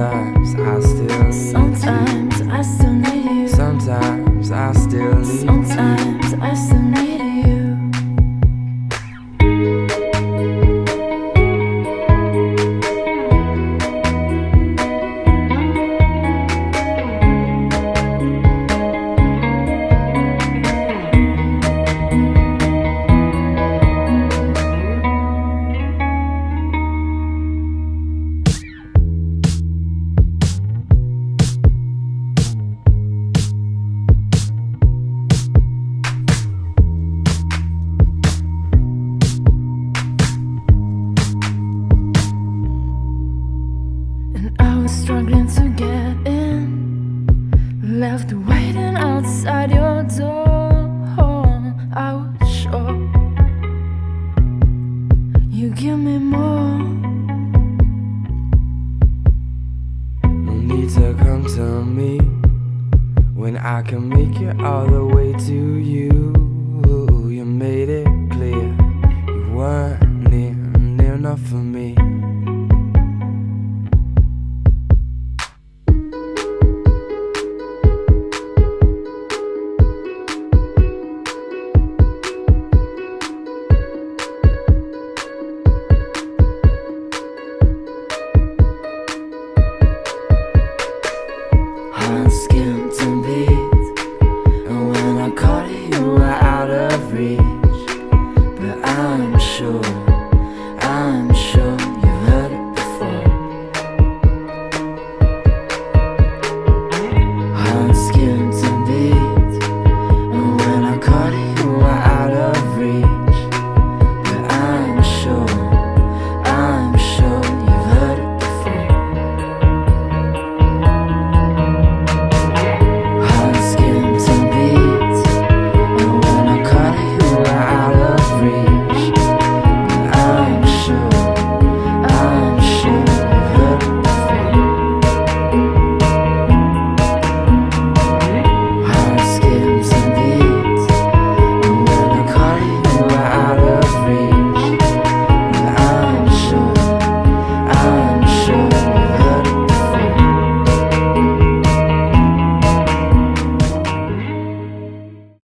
Sometimes I still need Sometimes you. I still need you. Sometimes I still need Sometimes you. I still need you. Struggling to get in, left waiting outside your door. I was sure you give me more. No need to come to me when I can make it all the way to you. You made it clear you weren't near enough for me. Skin.